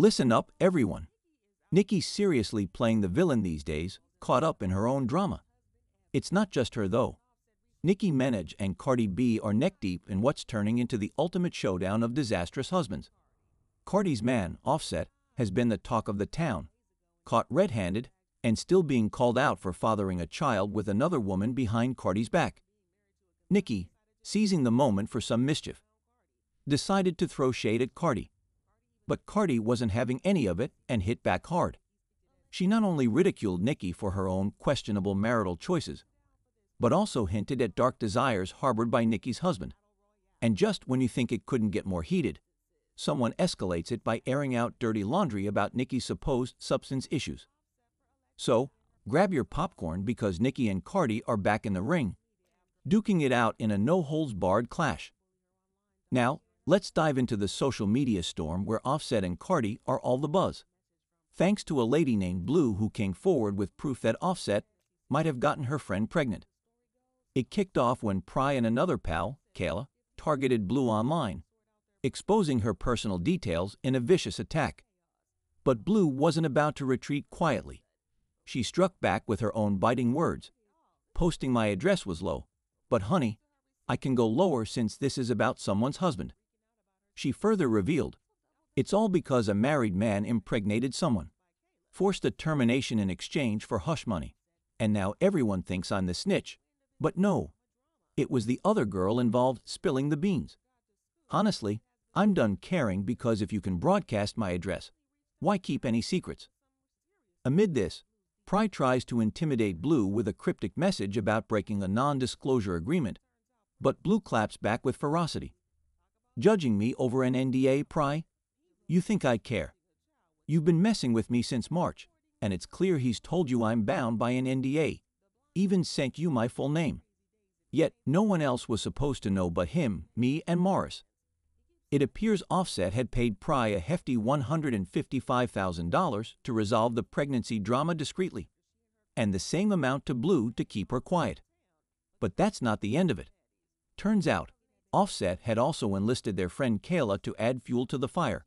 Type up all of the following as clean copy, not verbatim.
Listen up, everyone. Nicki's seriously playing the villain these days, caught up in her own drama. It's not just her, though. Nicki Minaj and Cardi B are neck-deep in what's turning into the ultimate showdown of disastrous husbands. Cardi's man, Offset, has been the talk of the town, caught red-handed and still being called out for fathering a child with another woman behind Cardi's back. Nicki, seizing the moment for some mischief, decided to throw shade at Cardi. But Cardi wasn't having any of it and hit back hard. She not only ridiculed Nicki for her own questionable marital choices, but also hinted at dark desires harbored by Nicki's husband. And just when you think it couldn't get more heated, someone escalates it by airing out dirty laundry about Nicki's supposed substance issues. So, grab your popcorn because Nicki and Cardi are back in the ring, duking it out in a no-holds-barred clash. Now, let's dive into the social media storm where Offset and Cardi are all the buzz, thanks to a lady named Blue who came forward with proof that Offset might have gotten her friend pregnant. It kicked off when Pry and another pal, Kayla, targeted Blue online, exposing her personal details in a vicious attack. But Blue wasn't about to retreat quietly. She struck back with her own biting words. "Posting my address was low, but honey, I can go lower since this is about someone's husband." She further revealed, "It's all because a married man impregnated someone, forced a termination in exchange for hush money, and now everyone thinks I'm the snitch. But no, it was the other girl involved spilling the beans. Honestly, I'm done caring because if you can broadcast my address, why keep any secrets?" Amid this, Pry tries to intimidate Blue with a cryptic message about breaking a non-disclosure agreement, but Blue claps back with ferocity. "Judging me over an NDA, Pry? You think I care? You've been messing with me since March, and it's clear he's told you I'm bound by an NDA. Even sent you my full name. Yet, no one else was supposed to know but him, me, and Morris." It appears Offset had paid Pry a hefty $155,000 to resolve the pregnancy drama discreetly, and the same amount to Blue to keep her quiet. But that's not the end of it. Turns out, Offset had also enlisted their friend Kayla to add fuel to the fire,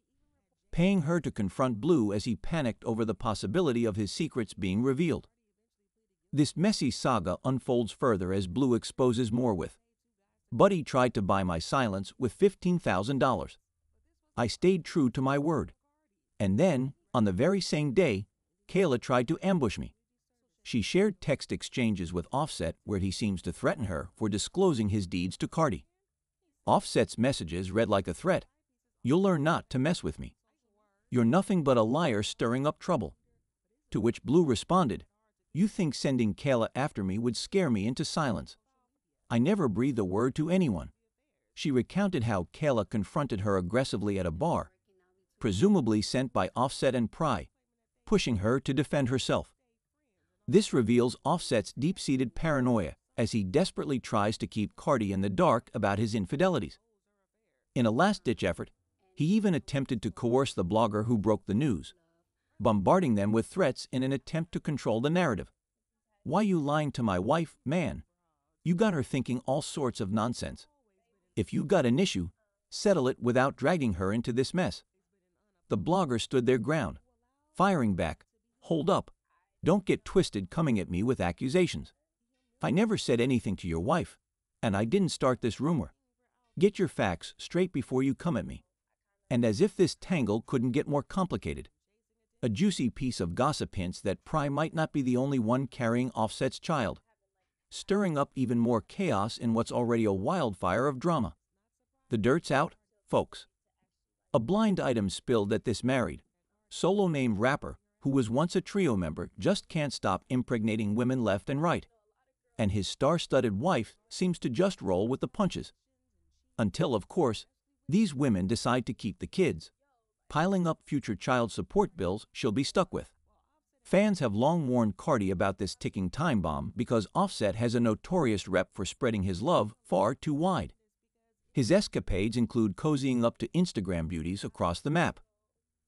paying her to confront Blue as he panicked over the possibility of his secrets being revealed. This messy saga unfolds further as Blue exposes more with, "Buddy tried to buy my silence with $15,000. I stayed true to my word. And then, on the very same day, Kayla tried to ambush me." She shared text exchanges with Offset where he seems to threaten her for disclosing his deeds to Cardi. Offset's messages read like a threat. "You'll learn not to mess with me. You're nothing but a liar stirring up trouble." To which Blue responded, "You think sending Kayla after me would scare me into silence? I never breathed a word to anyone." She recounted how Kayla confronted her aggressively at a bar, presumably sent by Offset and Pry, pushing her to defend herself. This reveals Offset's deep-seated paranoia as he desperately tries to keep Cardi in the dark about his infidelities. In a last-ditch effort, he even attempted to coerce the blogger who broke the news, bombarding them with threats in an attempt to control the narrative. "Why you lying to my wife, man? You got her thinking all sorts of nonsense. If you got an issue, settle it without dragging her into this mess." The bloggers stood their ground, firing back, "Hold up, don't get twisted coming at me with accusations. I never said anything to your wife, and I didn't start this rumor. Get your facts straight before you come at me." And as if this tangle couldn't get more complicated, a juicy piece of gossip hints that Pry might not be the only one carrying Offset's child, stirring up even more chaos in what's already a wildfire of drama. The dirt's out, folks. A blind item spilled that this married, solo-named rapper, who was once a trio member, just can't stop impregnating women left and right. And his star-studded wife seems to just roll with the punches. Until, of course, these women decide to keep the kids, piling up future child support bills she'll be stuck with. Fans have long warned Cardi about this ticking time bomb because Offset has a notorious rep for spreading his love far too wide. His escapades include cozying up to Instagram beauties across the map.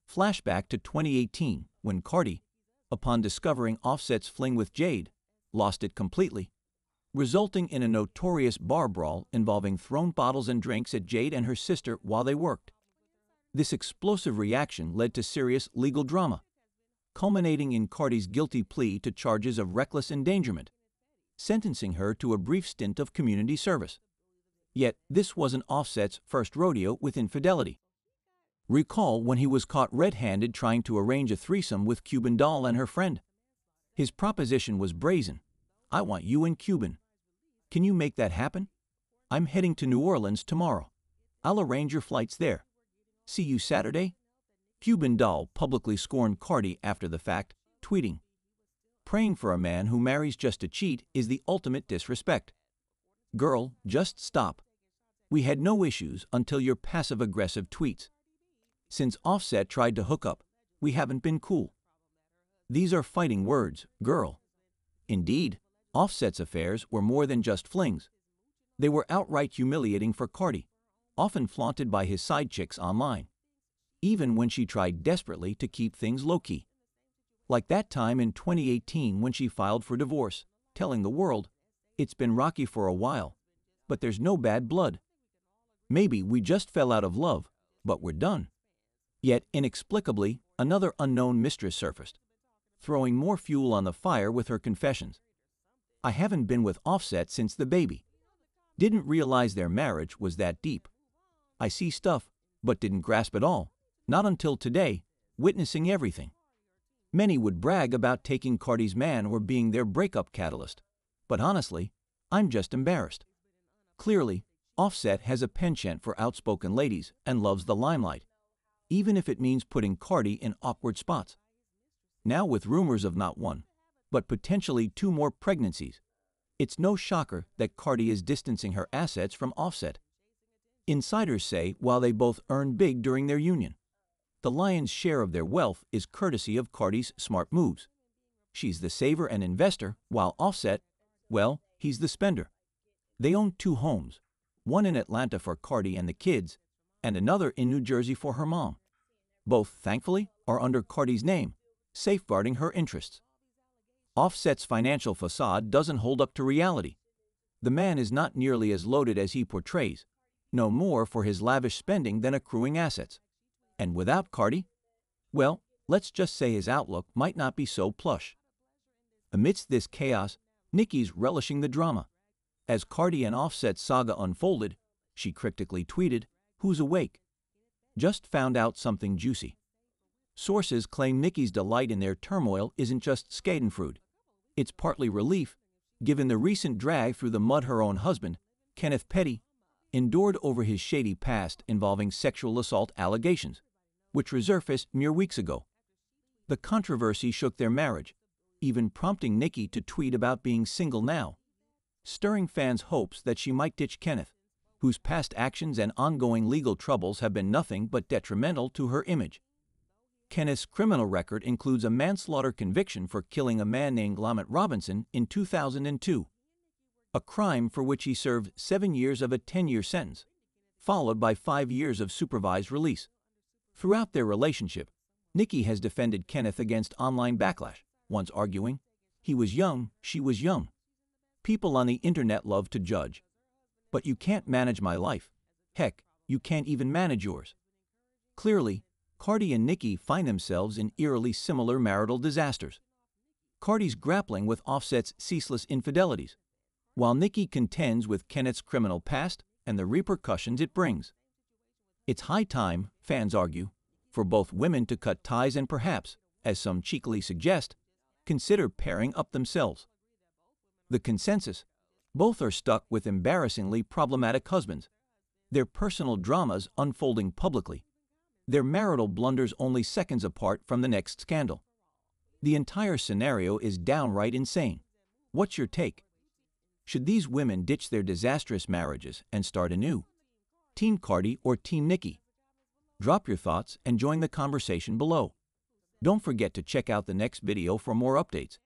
Flashback to 2018, when Cardi, upon discovering Offset's fling with Jade, lost it completely, resulting in a notorious bar brawl involving thrown bottles and drinks at Jade and her sister while they worked. This explosive reaction led to serious legal drama, culminating in Cardi's guilty plea to charges of reckless endangerment, sentencing her to a brief stint of community service. Yet this wasn't Offset's first rodeo with infidelity. Recall when he was caught red-handed trying to arrange a threesome with Cuban Doll and her friend. His proposition was brazen. I want you and Cuban. Can you make that happen? I'm heading to New Orleans tomorrow. I'll arrange your flights there. See you Saturday? Cuban Doll publicly scorned Cardi after the fact, tweeting, "Praying for a man who marries just to cheat is the ultimate disrespect. Girl, just stop. We had no issues until your passive-aggressive tweets. Since Offset tried to hook up, we haven't been cool." These are fighting words, girl. Indeed, Offset's affairs were more than just flings. They were outright humiliating for Cardi, often flaunted by his side chicks online, even when she tried desperately to keep things low-key. Like that time in 2018 when she filed for divorce, telling the world, "It's been rocky for a while, but there's no bad blood. Maybe we just fell out of love, but we're done." Yet, inexplicably, another unknown mistress surfaced, throwing more fuel on the fire with her confessions. "I haven't been with Offset since the baby. Didn't realize their marriage was that deep. I see stuff, but didn't grasp it all, not until today, witnessing everything." Many would brag about taking Cardi's man or being their breakup catalyst, but honestly, I'm just embarrassed. Clearly, Offset has a penchant for outspoken ladies and loves the limelight, even if it means putting Cardi in awkward spots. Now with rumors of not one, but potentially 2 more pregnancies, it's no shocker that Cardi is distancing her assets from Offset. Insiders say while they both earned big during their union, the lion's share of their wealth is courtesy of Cardi's smart moves. She's the saver and investor, while Offset, well, he's the spender. They own 2 homes, one in Atlanta for Cardi and the kids, and another in New Jersey for her mom. Both, thankfully, are under Cardi's name, safeguarding her interests. Offset's financial facade doesn't hold up to reality. The man is not nearly as loaded as he portrays, no more for his lavish spending than accruing assets. And without Cardi? Well, let's just say his outlook might not be so plush. Amidst this chaos, Nicki's relishing the drama. As Cardi and Offset's saga unfolded, she cryptically tweeted, "Who's awake? Just found out something juicy." Sources claim Nicki's delight in their turmoil isn't just schadenfreude. It's partly relief, given the recent drag through the mud her own husband, Kenneth Petty, endured over his shady past involving sexual assault allegations, which resurfaced mere weeks ago. The controversy shook their marriage, even prompting Nicki to tweet about being single now, stirring fans' hopes that she might ditch Kenneth, whose past actions and ongoing legal troubles have been nothing but detrimental to her image. Kenneth's criminal record includes a manslaughter conviction for killing a man named Lamont Robinson in 2002, a crime for which he served 7 years of a 10-year sentence, followed by 5 years of supervised release. Throughout their relationship, Nicki has defended Kenneth against online backlash, once arguing, "He was young, she was young. People on the internet love to judge. But you can't manage my life. Heck, you can't even manage yours." Clearly, Cardi and Nicki find themselves in eerily similar marital disasters. Cardi's grappling with Offset's ceaseless infidelities, while Nicki contends with Kenneth's criminal past and the repercussions it brings. It's high time, fans argue, for both women to cut ties and perhaps, as some cheekily suggest, consider pairing up themselves. The consensus? Both are stuck with embarrassingly problematic husbands, their personal dramas unfolding publicly, their marital blunders only seconds apart from the next scandal. The entire scenario is downright insane. What's your take? Should these women ditch their disastrous marriages and start anew? Team Cardi or Team Nicki? Drop your thoughts and join the conversation below. Don't forget to check out the next video for more updates.